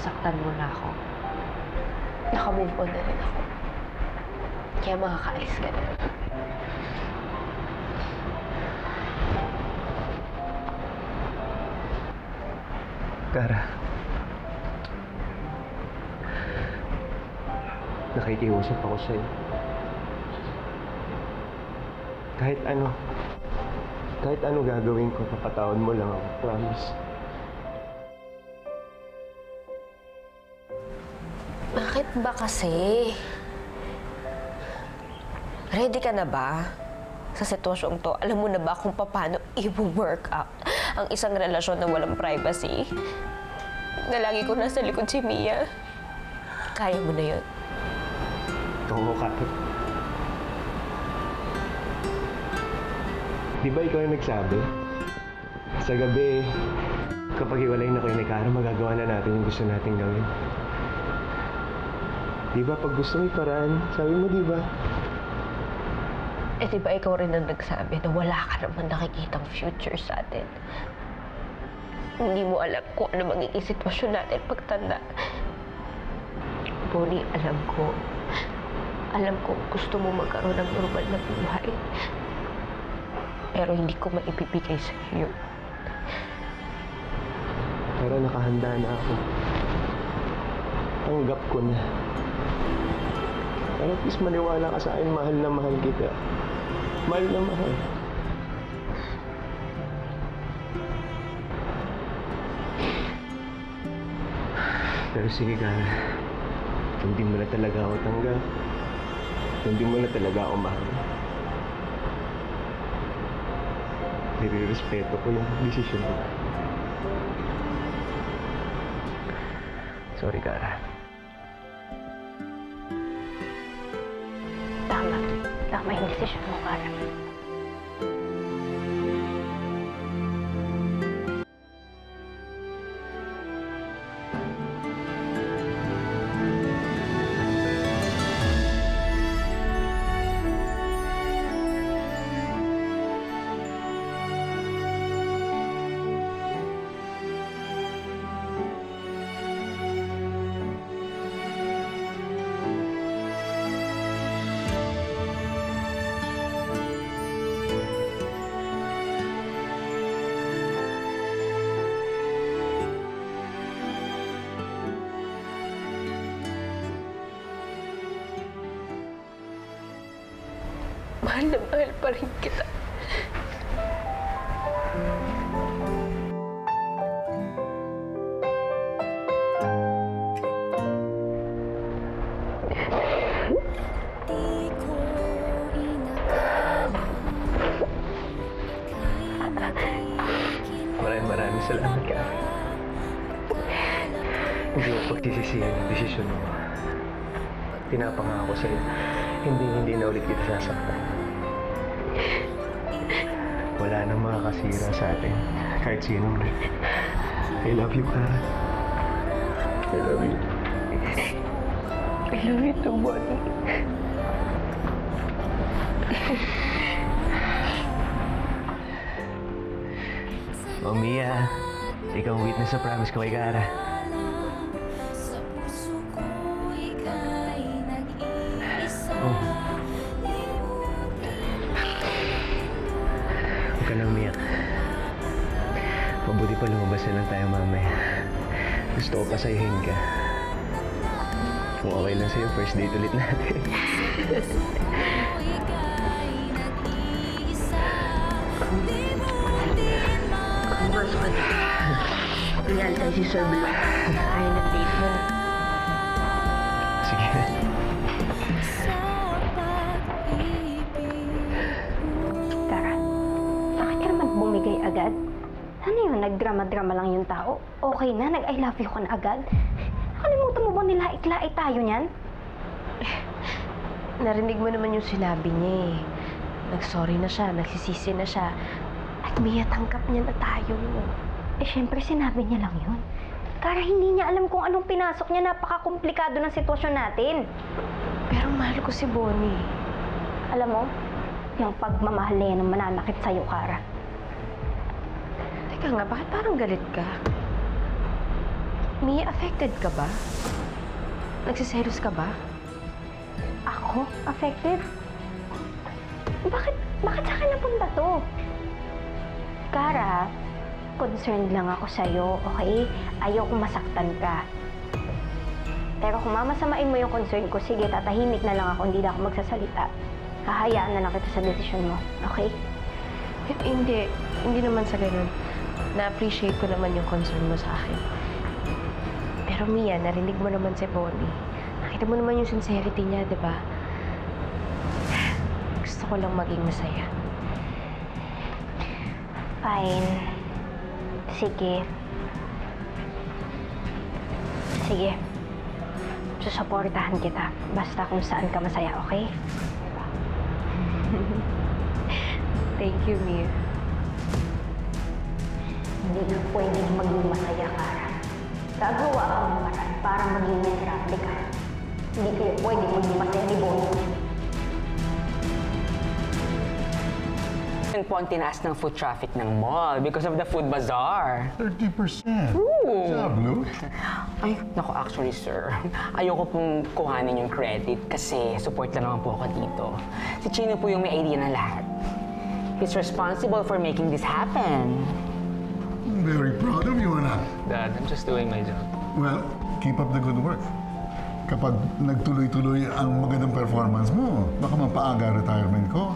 nasaktan mo na ako. Naka-move on na rin ako. Kaya makakaalis ka na. Kara. Nakikiusap ako sa'yo. Kahit ano gagawin ko, papatawan mo lang ako. Promise. Bakit ba kasi? Ready ka na ba sa sitwasyong to? Alam mo na ba kung paano i-work out ang isang relasyon na walang privacy? Na lagi ko nasa likod si Mia. Kaya mo na yun. Oo, Kara. Di ba ikaw yung nagsabi? Sa gabi, kapag iwalay na kayo ni Kara, magagawa na natin yung gusto nating gawin. Di ba pag gusto may paraan, sabi mo di ba? Eh, di ba ikaw rin ang nagsabi na wala ka naman nakikitang future sa atin? Hindi mo alam kung ano magiging sitwasyon natin pagtanda. Boni, alam ko gusto mo magkaroon ng normal na buhay. Pero hindi ko maipibigay sa iyo. Pero nakahanda na ako. Tanggap ko na. Pero at least maniwala ka sa akin, mahal na mahal kita. Mahal na mahal. Pero sige, Kara. Hindi mo na talaga ako tanggap. Hindi mo na talaga ako mahal. Nire-respeto ko yung desisyon mo. Sorry, Kara. Tama yung decision mo, Kara. Mahal na mahal pa rin kita. Maraming salamat ka. Hindi mo pagsisisihan ang desisyon mo. Pinapangako sa'yo. Hindi na ulit kita sasaktan. Wala nang makakasira sa atin. Kahit sino mo. I love you, Kara. I love you. I love you too, Boni. Oh, Mia. Ikaw ang witness sa promise ko kay Kara. Mabuti pa lumabas na lang tayo mamaya. Gusto ko pasayahin ka. Kung okay lang sa'yo, first date ulit natin. Converse ko na. Tingnan tayo si Sir Blue. Ayaw ng date mo. Sige. Kara, bakit ka naman bumigay agad? Ano yun? Nagdrama-drama lang yung tao? Okay na? Nag-I love you ka na agad? Nakalimutan mo ba nilait-lait tayo niyan? Narinig mo naman yung sinabi niya eh. Nag-sorry na siya, nagsisisi na siya. At Mia, tanggap niya na tayo. Eh, syempre sinabi niya lang yun. Kara, hindi niya alam kung anong pinasok niya. Napaka-komplikado ng sitwasyon natin. Pero mahal ko si Boni. Alam mo, yung pagmamahal na yan ang mananakit sa'yo, Kara. Teka nga, bakit parang galit ka? Mia, affected ka ba? Nagsiseryos ka ba? Ako? Affected? Bakit saka napunta to? Kara, concerned lang ako sa'yo, okay? Ayaw kong masaktan ka. Pero kung mamasamain mo yung concern ko, sige, tatahimik na lang ako, hindi na ako magsasalita. Hahayaan na lang kita sa desisyon mo, okay? Hindi naman sa ganun. Na-appreciate ko naman yung concern mo sa akin. Pero Mia, narinig mo naman si Boni. Nakita mo naman yung sincerity niya, di ba? Gusto ko lang maging masaya. Fine. Sige. Sige. Susuportahan kita. Basta kung saan ka masaya, okay? Thank you, Mia. Hindi na pwede maging masaya, Kara. Gagawa ka ng paraan para maging miserable ka. Hindi kayo pwede maging masaya ni Boni. Po ang tinaas ng food traffic ng mall because of the food bazaar. 30%? Ooh! Job, Luke. Ay, naku, actually, sir. Ayoko pong kuhanin yung credit kasi support na naman po ako dito. Si Chino po yung may idea na lahat. He's responsible for making this happen. I'm very proud of you, Anna. Dad, I'm just doing my job. Well, keep up the good work. Kapag nagtuloy-tuloy ang magandang performance mo, baka mapaaga retirement ko.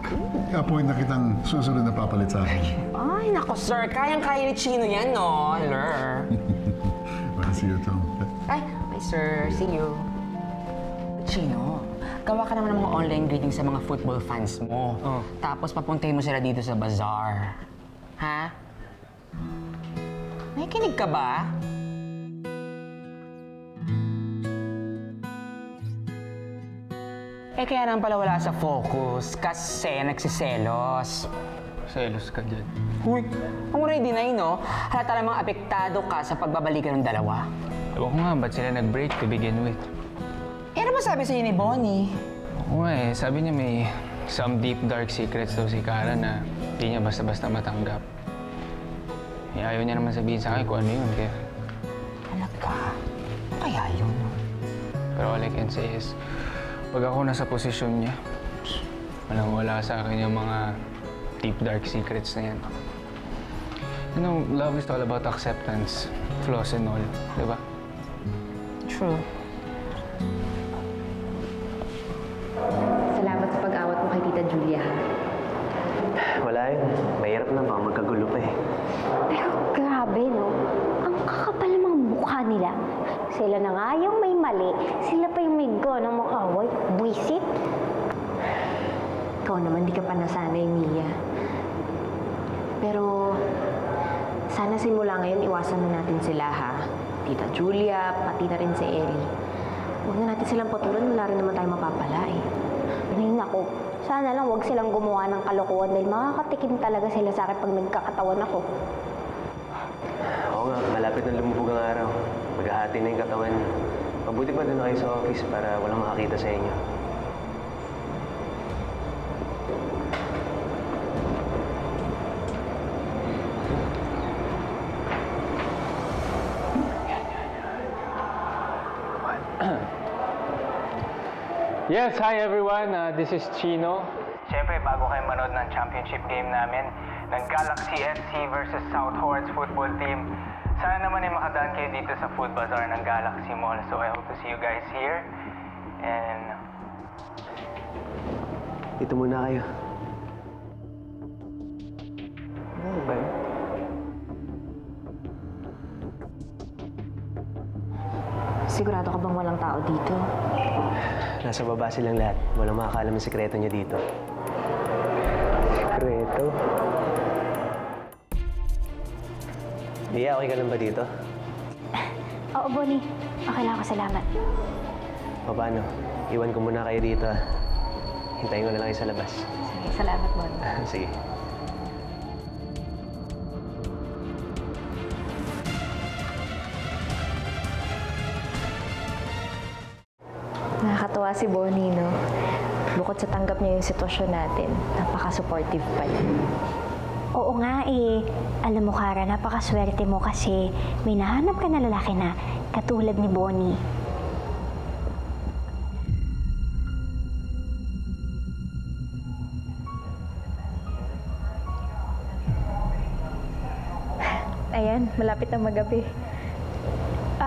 I-appoint na kitang susunod na papalit sa akin. Ay, naku, sir. Kayang-kaya ni Chino yan, no? Lur. Well, see you, Tom. Ay, sir. See you. Chino, gawa ka naman ng mga online greeting sa mga football fans mo. Oh. Tapos papuntahin mo sila dito sa bazaar. Ha? Nakikinig ka ba? Eh, kaya naman pala wala sa focus kasi nagsiselos. Selos ka dyan. Uy, ang muna i-deny, no? Halata namang apektado ka sa pagbabalikan ng dalawa. Ewan ko nga, ba't sila nag-break to begin with? Eh, ano ba sabi sa'yo ni Boni? Oo eh, sabi niya may some deep dark secrets daw si Kara na hindi niya basta-basta matanggap. Eh, ayaw niya naman sabihin sa akin kung ano yun, kaya... Halaka, kaya yun. Pero all I can say is, pag ako nasa posisyon niya, walang wala sa akin yung mga deep dark secrets na yan. You know, love is all about acceptance, flaws and all, di ba? True. Salamat sa pag-awat mo kay Tita Julia. Wala yun. Mahirap na ba? Magkagulo pa eh. Pero grabe, no? Ang kakapal namang mukha nila. Sila na nga yung may mali, sila pa yung may gona mong away, buwisit. Ikaw naman, di ka pa nasanay, Mia. Pero, sana simula ngayon, iwasan na natin sila, ha? Tita Julia, pati na rin si Elie. Huwag na natin silang patulan, wala rin naman tayo mapapala, eh. Ay, naku, sana lang huwag silang gumawa ng kalokohan dahil makakatikim talaga sila sa akin pag nagkakatawan ako. Oo nga, malapit na lumubog ang araw. Maghahati na yung katawan niyo. Mabuti pa doon kayo sa office para walang makakita sa inyo. Yes, hi everyone. This is Chino. Siyempre, bago kayo manood ng championship game namin, ng Galaxy FC versus South Horns football team, sana naman ay makadaan kayo dito sa food bazaar ng Galaxy Mall. So I hope to see you guys here. And... dito muna kayo. Ano ba yun? Sigurado ka bang walang tao dito? Nasa baba silang lahat. Walang makakaalam ang sikreto niya dito. Sikreto? Mia, okay ka lang ba dito? Oo, Boni. Okay lang ako, salamat. O paano? Iwan ko muna kayo dito. Hintayin ko na lang kayo sa labas. Sige, salamat, Boni. Sige. Nakakatuwa si Boni, no? Bukod sa tanggap niya yung sitwasyon natin, napaka-supportive pa niya. Oo nga eh. Alam mo, Kara, napakaswerte mo kasi may nahanap ka na lalaki na katulad ni Boni. Ayan, malapit na magabi. Ah,